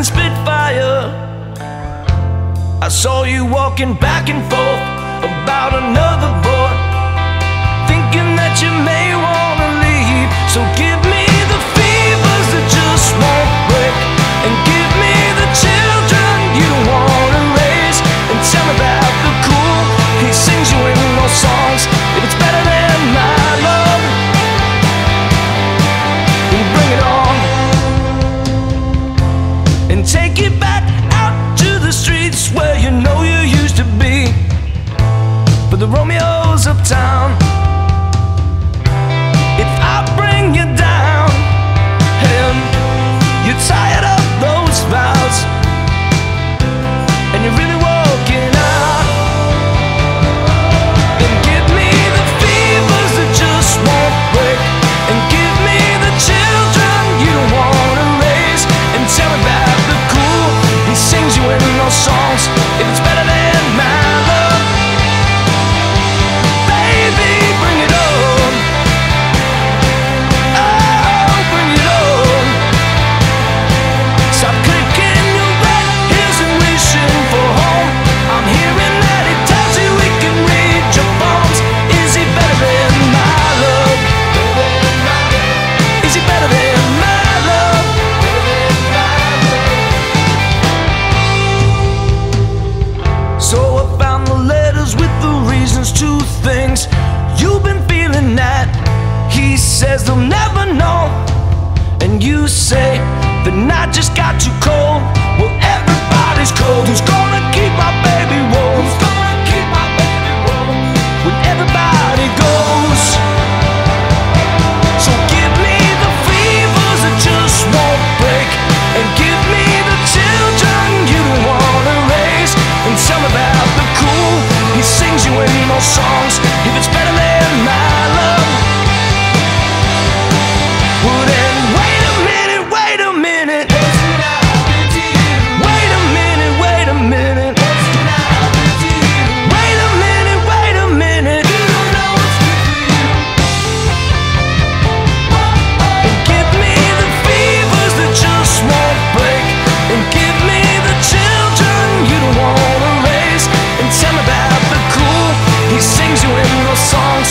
and spit fire. I saw you walking back and forth about another boy, thinking that you may wanna leave. So give me the fevers that just won't break, and give me the children you wanna raise, and tell me about the cool he sings you in those songs. If it's better than mine, take it back out to the streets where you know you used to be, for the Romeos of town. If I bring you down and you're tired of those vows, and you're really walking out, then give me the fevers that just won't break, and give me the children you wanna raise, and tell me that sings you in those songs. If it's better than my love, baby, bring it on. Oh, bring it on. Stop clicking your red heels and wishing for home. I'm hearing that he tells you he can read your bones. Is he better than my love? Is he better than my love? Two things you've been feeling that he says they'll never know, and you say the night just got too cold. Well, everybody's cold. Who's gonna keep my baby warm? Who's gonna keep my baby warm when everybody goes? So give me the fevers that just won't break, and give me the children you wanna raise, and tell me about the cool he sings you in those songs. If it's better than my love, well then wait a minute, wait a minute, wait a minute, wait a minute, wait a minute, wait a minute, and give me the fevers that just won't break, and give me the children you don't wanna raise, and tell me about the cool he sings you in those songs.